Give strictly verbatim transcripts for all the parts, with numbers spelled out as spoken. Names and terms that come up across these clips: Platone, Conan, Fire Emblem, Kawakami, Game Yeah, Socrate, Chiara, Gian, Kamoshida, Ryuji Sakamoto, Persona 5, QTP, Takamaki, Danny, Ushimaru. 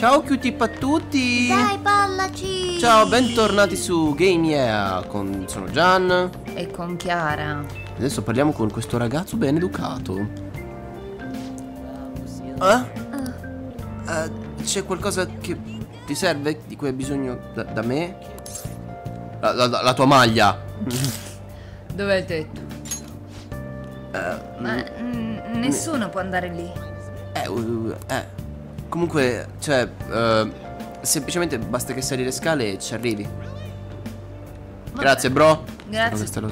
Ciao Q T P a tutti. Dai, ballaci. Ciao, bentornati su Game Yeah. Con... sono Gian e con Chiara. Adesso parliamo con questo ragazzo ben educato. Eh? Uh. Uh, C'è qualcosa che ti serve? Di cui hai bisogno da, da me? La, la, la tua maglia. Dov'è il tetto? Uh, Ma nessuno può andare lì. Eh, uh, eh Comunque, cioè, uh, semplicemente basta che sali le scale e ci arrivi. Vabbè. Grazie, bro. Grazie.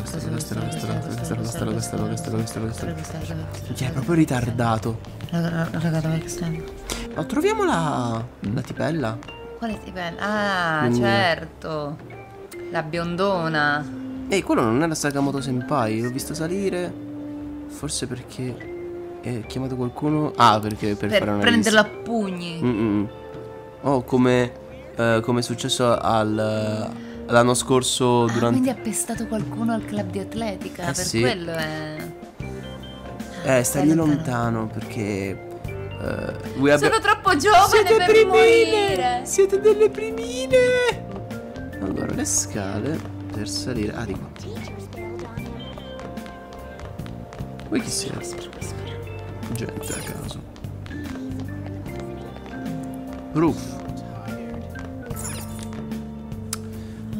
Chi è proprio ritardato? Ma troviamo la... la tipella. Quale tipella? Ah, certo. La biondona. Ehi, quello non era Sakamoto Senpai. L'ho visto salire. Forse perché... e chiamato qualcuno. Ah, perché per, per fare una prenderla a pugni. Mm-mm. Oh, come eh, come è successo al, l'anno scorso durante... Ah, quindi ha pestato qualcuno al club di atletica. Eh, per sì. Quello è... Eh, stai lontano perché eh, sono abbia... troppo giovane. Siete per primine. morire. Siete delle primine. Allora, le scale per salire. Ah, di qua. Vuoi chi sia? Gente a caso. Roof.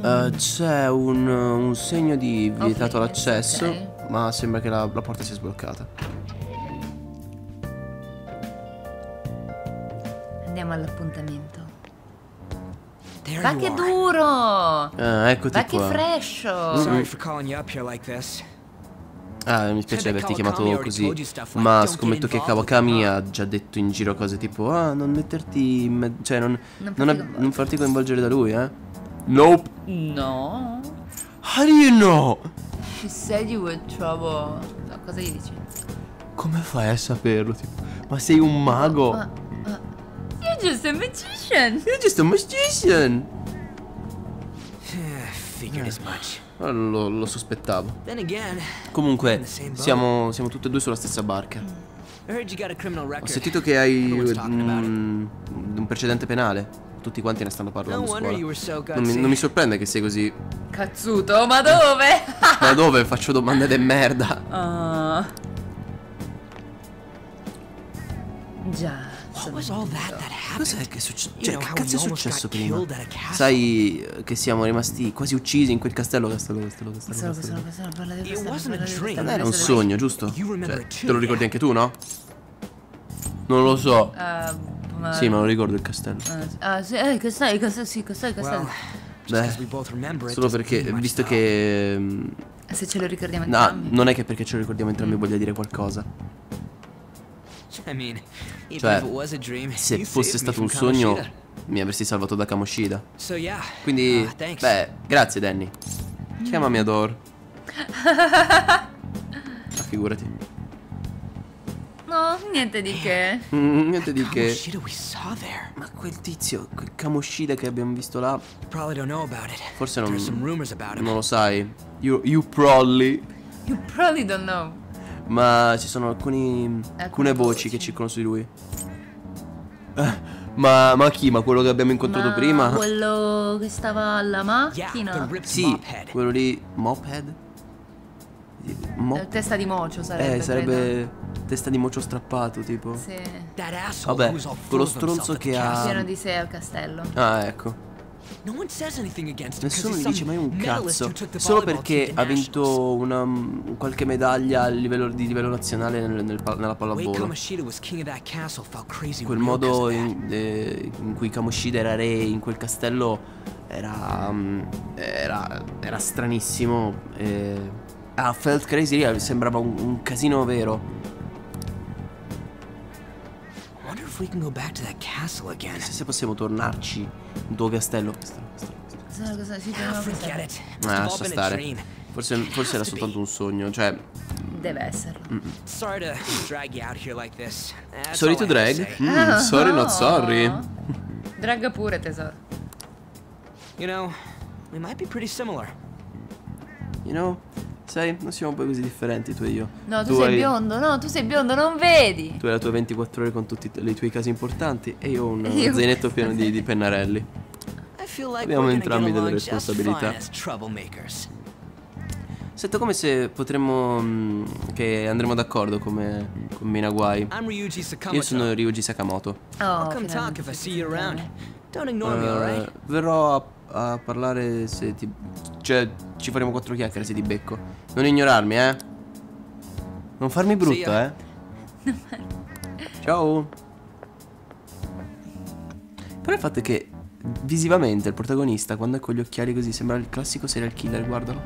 uh, C'è un, un segno di vietato l'accesso, okay. Ma sembra che la, la porta sia sbloccata. Andiamo all'appuntamento. Va che duro. Ah, eccoti qua. Va che fresco. Sorry for calling you up here like this. Ah, mi spiace averti chiamato così, ma scommetto che Kawakami ha già detto in giro cose tipo: ah, non metterti in cioè non, non, non, non farti coinvolgere da lui, eh. Nope. No. How do you know? She said you were trouble. No, cosa gli dici? Come fai a saperlo? Tipo, ma sei un mago. Ma, ma, you're just a magician. You're just a magician. Figured as much. Lo, lo sospettavo. Comunque siamo, siamo tutti e due sulla stessa barca. Ho sentito che hai un, un precedente penale. Tutti quanti ne stanno parlando a scuola. Non mi, non mi sorprende che sei così cazzuto, ma dove? Ma dove? Faccio domande de merda. uh, Già. Cos'è che è successo? Cioè, che cazzo è successo prima? Sai che siamo rimasti quasi uccisi in quel castello, castello, castello, castello, castello, castello. Non era un sogno, giusto? Cioè, te lo ricordi anche tu, no? Non lo so. Sì, ma lo ricordo il castello. Ah, sì, il castello, il castello, sì, il castello, il castello. Beh, solo perché, visto che... se ce lo ricordiamo entrambi. No, non è che perché ce lo ricordiamo entrambi voglia dire qualcosa. Cioè, se fosse stato un sogno, mi avresti salvato da Kamoshida. Quindi, beh, grazie Danny. Chiamami Ador. Ma figurati. No, niente di che. mm, Niente di che. Ma quel tizio, quel Kamoshida che abbiamo visto là, forse non, non lo sai. You, you probably You probably don't know. Ma ci sono alcuni, alcune voci che circolano su di lui. Eh, ma, ma chi? Ma quello che abbiamo incontrato ma prima? Quello che stava alla macchina? Sì, quello lì. Mophead? Mop testa di mocio sarebbe. Eh, sarebbe credo. Testa di mocio strappato tipo. Sì. Vabbè, quello stronzo che ha... pieno di sé al castello. Ah, ecco. Nessuno gli dice mai un cazzo. Solo perché ha vinto una, qualche medaglia a livello, di livello nazionale nel, nel, nella pallavolo. Quel modo in, eh, in cui Kamoshida era re in quel castello era, era, era stranissimo. eh, A Felt Crazy lì sembrava un, un casino vero. Se possiamo tornarci in tuo castello. Ah, lascia stare. Forse, forse era soltanto un sogno. Cioè, deve esserlo. Mm -mm. Sorry to drag. Mm, oh, sorry, not sorry. Drag pure, tesoro. You know, we might be pretty similar. You know, Sai, non siamo poi così differenti tu e io. No, tu, tu sei hai... biondo, no, tu sei biondo, non vedi. Tu hai la tua ventiquattro ore con tutti i tuoi casi importanti e io ho un io zainetto pieno di, di pennarelli. Abbiamo entrambi delle responsabilità. Sento come se potremmo... Mh, che andremo d'accordo come combina guai. Io sono Ryuji Sakamoto. Oh, uh, verrò a, a parlare se ti... Cioè, ci faremo quattro chiacchiere se ti becco. Non ignorarmi, eh. Non farmi brutto, eh. Ciao. Però il fatto è che visivamente il protagonista, quando è con gli occhiali così, sembra il classico serial killer, guardalo.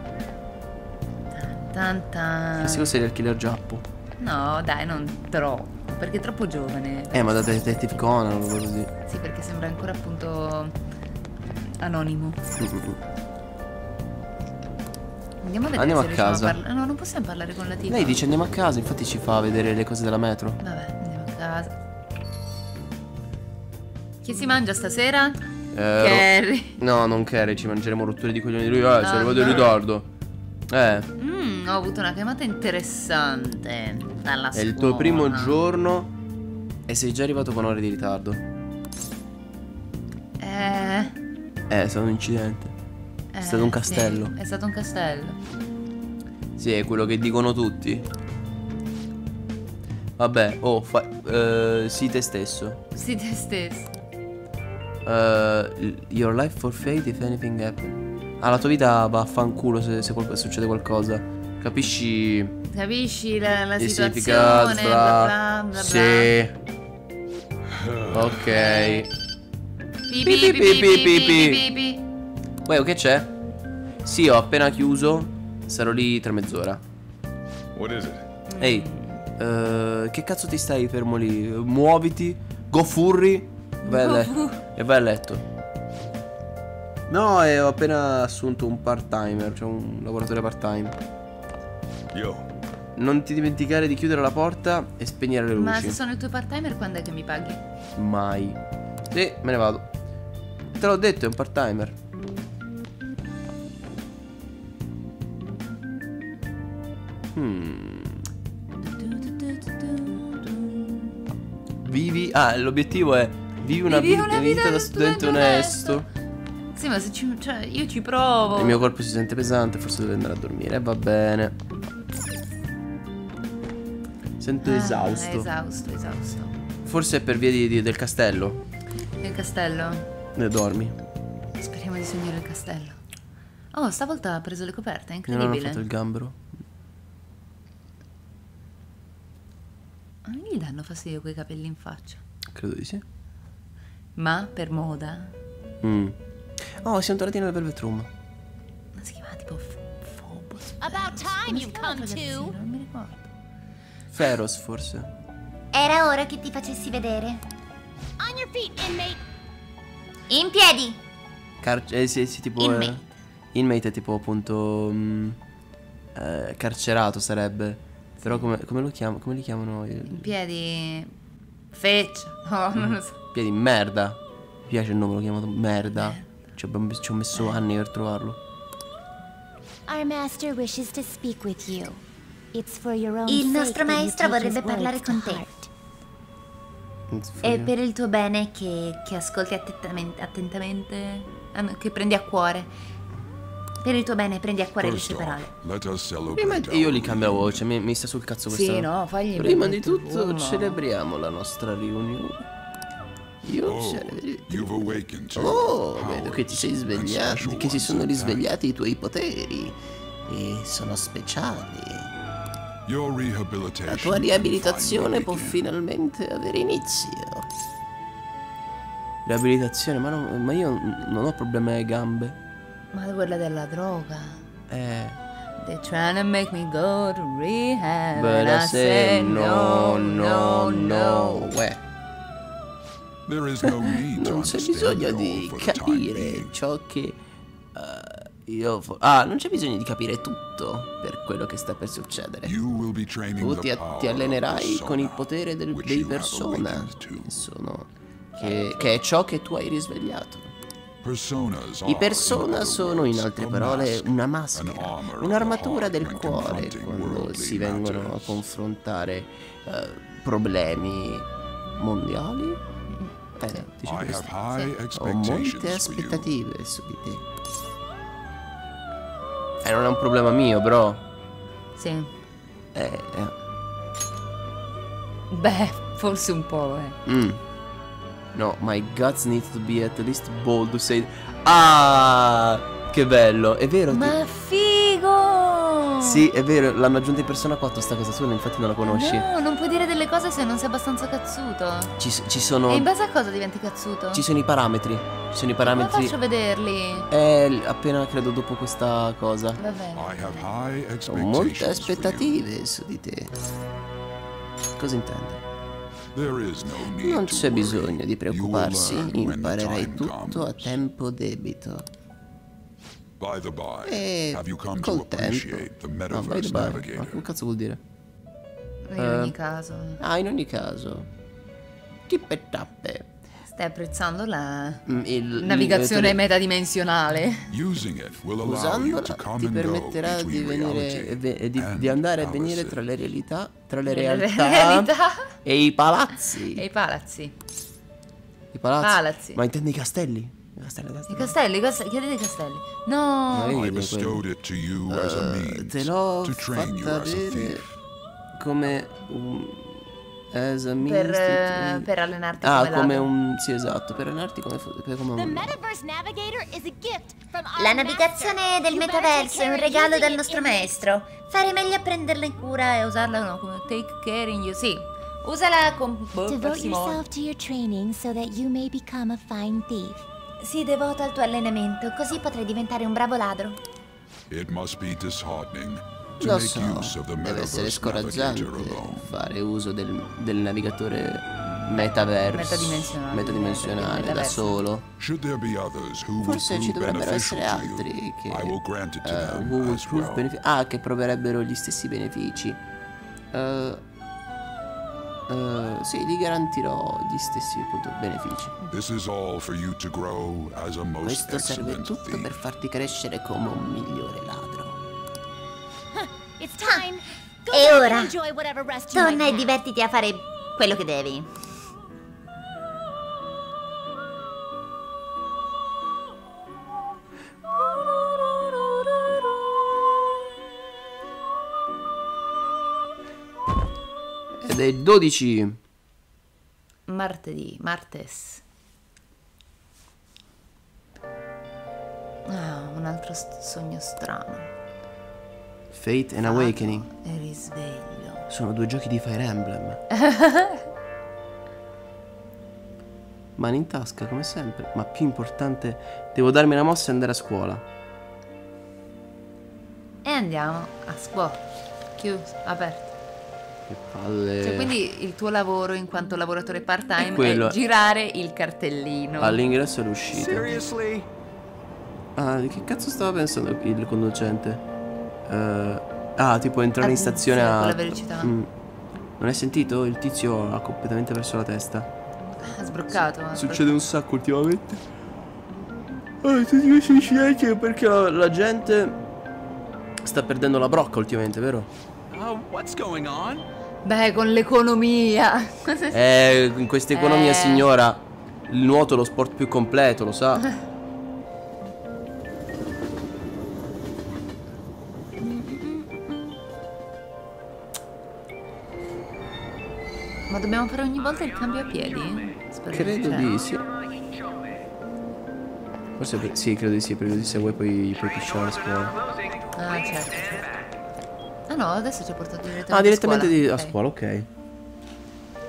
Tanta... Classico serial killer giappo. No dai, non troppo, perché è troppo giovane. Eh, ma da Detective Conan o così. Sì, perché sembra ancora appunto anonimo. Mm-hmm. Andiamo a vedere, andiamo se a casa a parla... No, non possiamo parlare con la tipa. Lei dice andiamo a casa, infatti ci fa vedere le cose della metro. Vabbè, andiamo a casa. Che si mangia stasera? Eh, Carrie. No, non Carrie, ci mangeremo rotture di coglioni di lui. Eh, sei arrivato in ritardo. Eh Mm, ho avuto una chiamata interessante dalla scuola. È il tuo primo giorno e sei già arrivato con ore di ritardo. Eh, eh è stato un incidente. Eh, è stato un castello. Sì, è stato un castello. Sì, è quello che dicono tutti. Vabbè, oh, fa, uh, sii te stesso. Sii te stesso. Uh, your life for fate if anything happens. Ah, la tua vita va a fanculo se, se qual succede qualcosa. Capisci? Capisci la, la situazione? Bla bla bla. Sì. Ok. Pi pi pi pi. Uè, che c'è? Sì, ho appena chiuso. Sarò lì tra mezz'ora. Ehi, hey, uh, che cazzo ti stai fermo lì? Muoviti, go furry vai go e vai a letto. No, e ho appena assunto un part-timer, cioè un lavoratore part-time. Io. Non ti dimenticare di chiudere la porta e spegnere le luci. Ma se sono il tuo part-timer, quando è che mi paghi? Mai. Sì, me ne vado. Te l'ho detto, è un part-timer. Hmm. Vivi... Ah, l'obiettivo è... Vivi una, vivi una vita, vita da studente onesto, onesto. Sì, ma se ci, cioè, io ci provo. Il mio corpo si sente pesante, forse deve andare a dormire. Va bene. Sento ah, esausto. Esausto, esausto. Forse è per via di, di, del castello. Il castello? Ne dormi. Speriamo di sognare il castello. Oh, stavolta ha preso le coperte, è incredibile. Io non ho fatto il gambero. Ma non gli danno fastidio quei capelli in faccia? Credo di sì. Ma per moda? Mm. Oh, siamo tornati nella Velvet Room. Ma si chiamava tipo Phobos. About time you come to. Non mi ricordo. Feros forse. Era ora che ti facessi vedere. On your feet, inmate. In piedi. Car eh, sì, sì, tipo inmate. Eh, inmate è tipo appunto mh, eh, carcerato sarebbe. Però come, come lo chiamo? Come li chiamano? In piedi. Feccia. No, mm. non lo so. Piedi merda. Mi piace il nome, l'ho chiamato merda. Eh. Ci ho messo anni per trovarlo. Il nostro maestro vorrebbe parlare con te. È per il tuo bene che, che ascolti attentamente, attentamente, che prendi a cuore. Per il tuo bene prendi a cuore queste parole. Prima io li cambio la voce, mi, mi sta sul cazzo questo. Sì, no, fagli. Prima di tutto uno. Celebriamo la nostra riunione. Io oh, oh, vedo che ti sei svegliato, che si sono risvegliati i tuoi poteri e sono speciali. La tua riabilitazione può finalmente avere inizio. Riabilitazione? Ma, non, ma io non ho problemi alle gambe. Ma quella della droga. Eh. They're trying to make me go to rehab. But I say no, no, no, no. Uè. Non c'è bisogno di capire ciò che uh, io... Ah, non c'è bisogno di capire tutto per quello che sta per succedere. Tu ti, ti allenerai con il potere del, dei persona, che, sono, che, che è ciò che tu hai risvegliato. I persona sono, in altre parole, una maschera, un'armatura del cuore quando si vengono a confrontare uh, problemi mondiali. Eh, diciamo questo. Ho molte aspettative su di te. E eh, non è un problema mio, bro. Sì. Eh, eh. Beh, forse un po', eh. Mm. No, my guts need to be at least bold to say. Ah, che bello, è vero. Ma figo! Sì, è vero, l'hanno aggiunta in Persona quattro sta cosa sola, infatti non la conosci. No, non puoi dire delle cose se non sei abbastanza cazzuto. Ci, ci sono. E in base a cosa diventi cazzuto? Ci sono i parametri. Ci sono i parametri. Come faccio a vederli? Eh, appena credo dopo questa cosa. Va bene. Ho molte aspettative su di te. Cosa intende? Non c'è bisogno di preoccuparsi, imparerai tutto a tempo debito. E col tempo. No, by the by, ma che cazzo vuol dire? In uh, ogni caso. Ah, in ogni caso. Tippe tappe. Stai apprezzando la il, navigazione il metadimensionale. Usandola ti permetterà di, venire, di, di andare e venire tra le realtà, tra le realtà, realtà. E i palazzi. E i palazzi. I palazzi. palazzi. Ma intendi i castelli? Castelli, castelli. I castelli, castelli, chiedete i castelli. No, no uh, te l'ho fatta bene come un... As a per, uh, per allenarti ah, come, come un sì esatto per allenarti come, per come un... La navigazione del metaverso è un regalo dal nostro maestro. Farei meglio a prenderla in cura e usarla no come take care in you sì usala con parsimonia. Sii devota al tuo allenamento così potrai diventare un bravo ladro. It must be disheartening. Lo so, deve essere scoraggiante fare uso del, del navigatore metaverso metadimensionale, metadimensionale metaverso. Da solo. Forse ci dovrebbero essere altri che uh, will prove well. Ah, che proverebbero gli stessi benefici. uh, uh, Sì, li garantirò gli stessi appunto, benefici. Questo serve tutto per farti crescere come un migliore ladro. Ah, e ora, torna e divertiti a fare quello che devi. Ed è dodici martedì, martes. Ah, un altro sogno strano. Fate and Awakening e risveglio. Sono due giochi di Fire Emblem. Mani in tasca come sempre. Ma più importante, devo darmi una mossa e andare a scuola. E andiamo a scuola. Chiuso, aperto. Che palle. Cioè, quindi il tuo lavoro in quanto lavoratore part time è, è girare il cartellino all'ingresso e all'uscita. Seriously? Ah, che cazzo stava pensando il conducente? Uh, ah, tipo entrare in stazione a... la velocità. Mm. Non hai sentito? Il tizio ha completamente perso la testa. Ha sbroccato. S Succede un sacco ultimamente. Oh, tutti questi incidenti perché la, la gente sta perdendo la brocca ultimamente, vero? Oh, what's going on? Beh, con l'economia. Eh, in questa economia, eh. signora, il nuoto è lo sport più completo, lo sa. Ma dobbiamo fare ogni volta il cambio a piedi? Spero credo di, di sì. Forse per, sì, credo di sì, perché così se vuoi puoi pisciare a scuola. Ah, certo, certo. Ah no, adesso ci ha portato direttamente a scuola. Ah, direttamente a scuola, di, okay. A scuola, ok.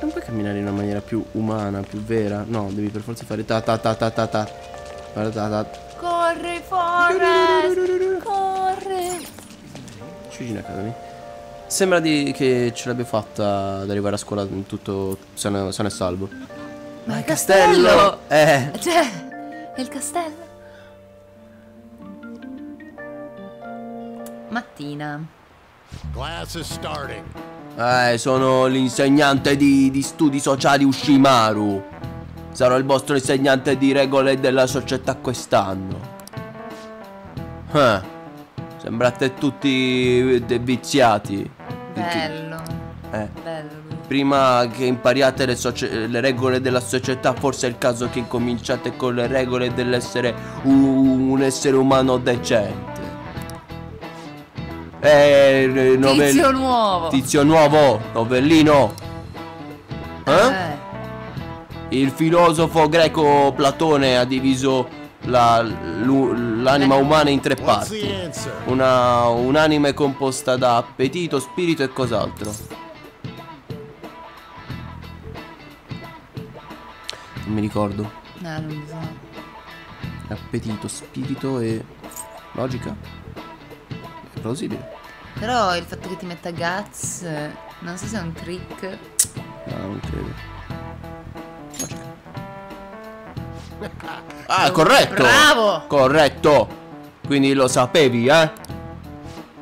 Non puoi camminare in una maniera più umana, più vera. No, devi per forza fare ta ta ta ta ta ta. Guarda ta ta. Corri, Forrest! Corri! Cucina a casa mia. Sembra di che ce l'abbia fatta ad arrivare a scuola in tutto sano e salvo. Ma il castello! castello! Eh! Cioè, è il castello! Mattina. Class is starting. Eh, sono l'insegnante di, di studi sociali Ushimaru. Sarò il vostro insegnante di regole della società quest'anno. Eh, sembrate tutti viziati. Bello. Eh. Bello. Prima che impariate le, le regole della società, forse è il caso che incominciate con le regole dell'essere un, un essere umano decente. Eh, tizio nuovo. Tizio nuovo, novellino. Eh? Eh. Il filosofo greco Platone ha diviso l'anima la, umana in tre parti. Una, un'anima è composta da appetito, spirito e cos'altro. Non mi ricordo. No, non so. Appetito, spirito e logica. È plausibile. Però il fatto che ti metta guts, non so se è un trick. No, non credo. Ah, corretto! Bravo! Corretto! Quindi lo sapevi, eh?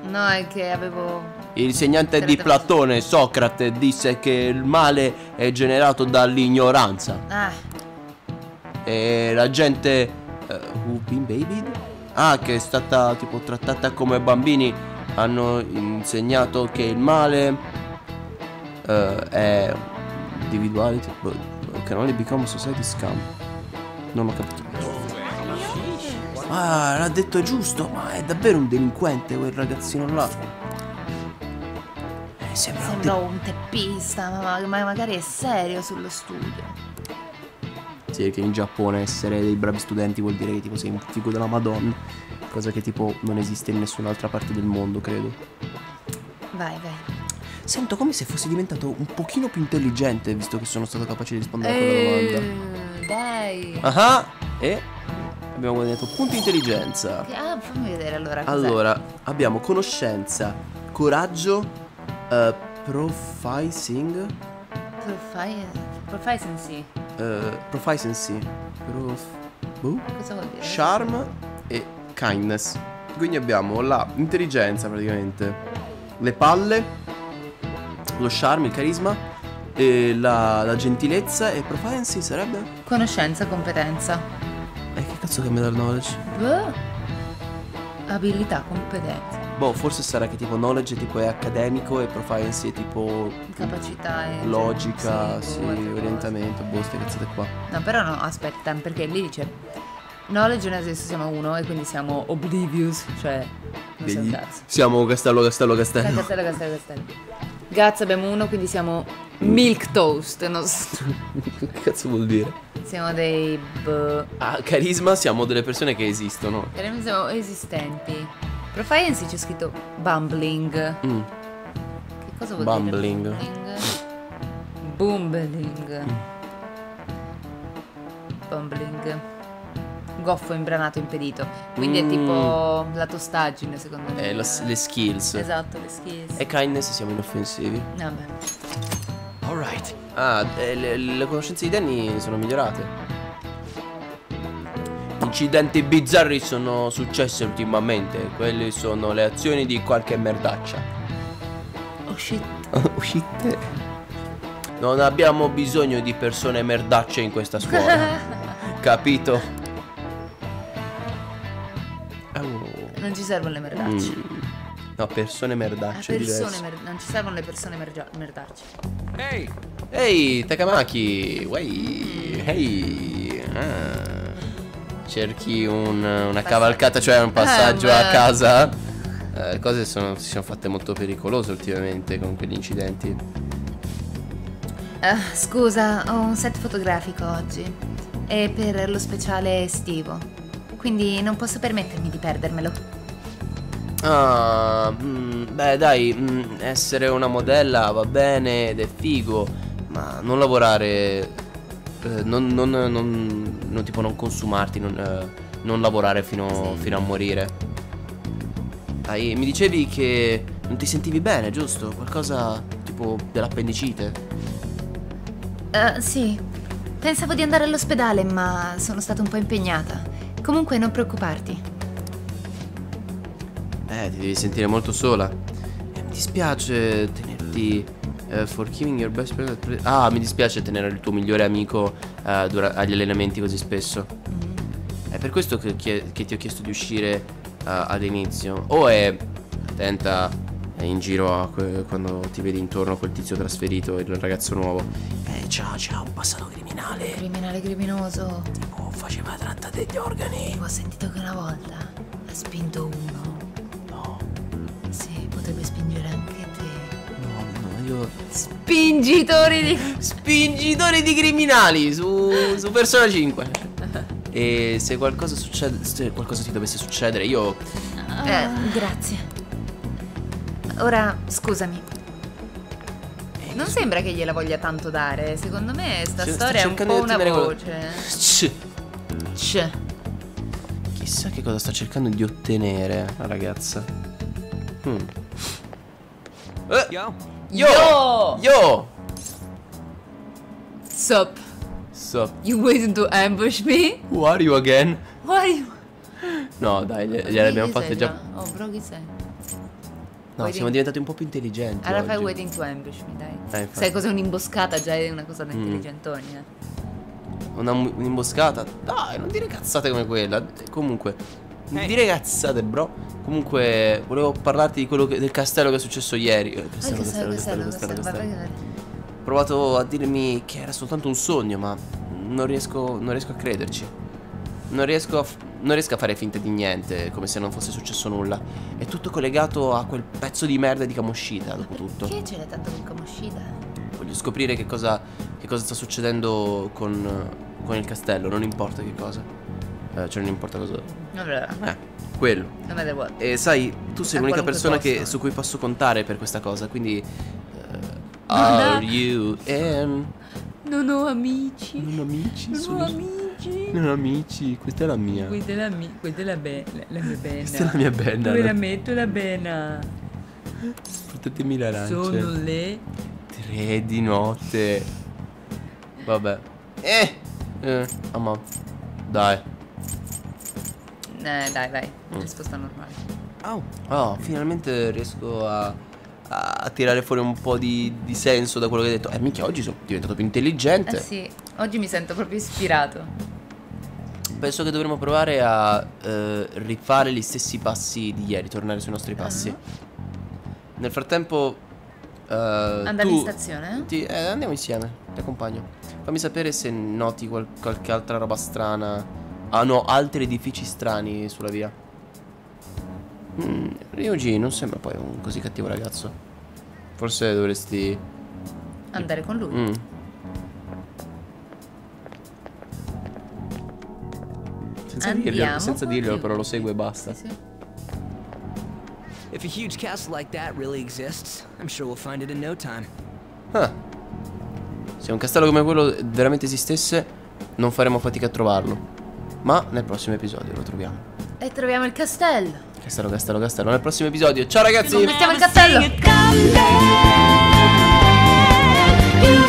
No, è che avevo... L'insegnante di Platone, Socrate, disse che il male è generato dall'ignoranza. Ah. E la gente... Uh, who been babied? Ah, che è stata tipo trattata come bambini. Hanno insegnato che il male uh, è... individuality, but can only become society scam. Non ho capito. Ah, l'ha detto giusto, ma è davvero un delinquente quel ragazzino là. Eh, sembra, sembra un, te un teppista, ma, ma magari è serio sullo studio. Sì, che in Giappone essere dei bravi studenti vuol dire che tipo sei un figo della Madonna. Cosa che tipo non esiste in nessun'altra parte del mondo, credo. Vai, vai. Sento come se fossi diventato un pochino più intelligente, visto che sono stato capace di rispondere Eeeh, a quella domanda. Dai. Ah, e abbiamo guadagnato punti intelligenza. Ah, fammi vedere allora. Allora, abbiamo conoscenza, coraggio, uh, proficiency. Proficiency. Uh, proficiency. Prof... Uh, Cosa vuol dire? Charm e kindness. Quindi abbiamo la intelligenza praticamente, le palle, lo charme, il carisma, e la, la gentilezza. E proficiency sarebbe? Conoscenza, competenza. E eh, che cazzo cambia dal knowledge? Boh. Abilità, competenza. Boh, forse sarà che tipo knowledge è tipo è accademico e proficiency è tipo capacità e logica, sì, sì, orientamento, boh, ste cazzate qua. No, però no, aspetta, perché lì dice knowledge noi adesso siamo uno e quindi siamo oblivious, cioè non so un cazzo. Siamo castello, castello, castello. Castello, castello, castello. Gazza abbiamo uno, quindi siamo milk toast. Non so. Che cazzo vuol dire? Siamo dei... Ah, carisma, siamo delle persone che esistono. Carisma, siamo esistenti. Proficiency c'è scritto bumbling. Mm. Che cosa vuol bumbling. dire? Bumbling. Bumbling. Mm. Bumbling. Goffo, imbranato, impedito. Quindi mm. è tipo la tostaggine, secondo me. Eh, la, le skills. Esatto, le skills. E kindness siamo inoffensivi. Vabbè. Alright. Ah, le, le conoscenze di Danny sono migliorate. Incidenti bizzarri sono successi ultimamente. Quelle sono le azioni di qualche merdaccia. Oh shit. Oh shit. Non abbiamo bisogno di persone merdacce in questa scuola. Capito? Non ci servono le merdacce. Mm. No, persone merdacce. Ah, persone mer non ci servono le persone merdacce. Ehi! Hey. Ehi, hey, Takamaki! Ehi! Hey. Ah. Cerchi un, una cavalcata, cioè un passaggio ah, a casa. Le eh, cose sono, si sono fatte molto pericolose ultimamente con quegli incidenti. Uh, scusa, ho un set fotografico oggi. È per lo speciale estivo. Quindi non posso permettermi di perdermelo. Ah, mh, beh dai, mh, essere una modella va bene ed è figo, ma non lavorare, eh, non, non, non, non tipo non consumarti, non, eh, non lavorare fino, sì. fino a morire. Dai, mi dicevi che non ti sentivi bene, giusto? Qualcosa tipo dell'appendicite? Uh, sì, pensavo di andare all'ospedale ma sono stata un po' impegnata. Comunque non preoccuparti. Eh, ti devi sentire molto sola. Eh, mi dispiace tenerti. Uh, for giving your best friend. Ah, mi dispiace tenere il tuo migliore amico uh, eh, durante, agli allenamenti così spesso. È per questo che, che, che ti ho chiesto di uscire uh, all'inizio. O è attenta in giro a quando ti vedi intorno quel tizio trasferito e il ragazzo nuovo. Eh, ciao, ciao, un passato criminale. Criminale criminoso. Tipo faceva tratta degli organi. Tipo, ho sentito che una volta ha spinto uno. No. Sì, potrebbe spingere anche te. No, no, io... Spingitori di... Spingitori di criminali su, su Persona cinque. E se qualcosa succede, se qualcosa ti dovesse succedere, io... Eh, grazie. Ora, scusami. Eh, non sembra che gliela voglia tanto dare. Secondo me sta cioè, storia è un po' una voce. C. C. Chissà che cosa sta cercando di ottenere la ragazza. Hmm. Eh. Yo. Yo. Yo. Sup. Sup. You waiting to ambush me? Who are you again? Who are you? No, dai, gliele abbiamo fatte già. Oh, bro, chi sei? No, waiting. Siamo diventati un po' più intelligenti. Allora fai waiting to ambush me, dai. dai Sai cos'è un'imboscata? Già è una cosa da mm. intelligentoni. Un'imboscata? Dai, non dire cazzate come quella. Comunque, non hey. dire cazzate, bro. Comunque, volevo parlarti di quello che, del castello che è successo ieri. Eh, castello, oh, castello, castello, castello, castello, castello. Ho provato a dirmi che era soltanto un sogno, ma non riesco, non riesco a crederci. Non riesco a... Non riesco a fare finta di niente, come se non fosse successo nulla. È tutto collegato a quel pezzo di merda di Kamoshida, dopo tutto. Perché ce l'hai tanto con Kamoshida? Voglio scoprire che cosa, che cosa sta succedendo con, con il castello, non importa che cosa. Eh, cioè non importa cosa. Allora. Eh, quello. No matter what. E sai, tu sei l'unica persona che, su cui posso contare per questa cosa, quindi... Uh, are you in... Non ho amici. Non ho amici. Non sono... ho amici. Non amici, questa è la mia. Questa è la mia, questa è la, be la, la mia bella. Questa è la mia bella. Dove la metto la bella? Portatemi le arance. Sono le tre di notte. Vabbè. Eh! Eh, amma. Dai. Eh, dai, vai. Mm. Risposta normale. Oh. Oh, finalmente riesco a, a tirare fuori un po' di, di senso da quello che hai detto. Eh, minchia, oggi sono diventato più intelligente. Eh sì, oggi mi sento proprio ispirato. Penso che dovremmo provare a eh, rifare gli stessi passi di ieri, tornare sui nostri passi. Uh-huh. Nel frattempo eh, andiamo in stazione? Ti, eh, andiamo insieme, ti accompagno. Fammi sapere se noti qual qualche altra roba strana. Ah no, altri edifici strani sulla via. mm, Ryuji non sembra poi un così cattivo ragazzo. Forse dovresti andare con lui. mm. Senza dirlo, senza dirlo, però lo segue e basta. If a huge castle like that really exists, I'm sure we'll find it in no time. Ah. Se un castello come quello veramente esistesse, non faremo fatica a trovarlo. Ma nel prossimo episodio lo troviamo. E troviamo il castello. Castello, castello, castello. Nel prossimo episodio. Ciao ragazzi! Mettiamo il castello.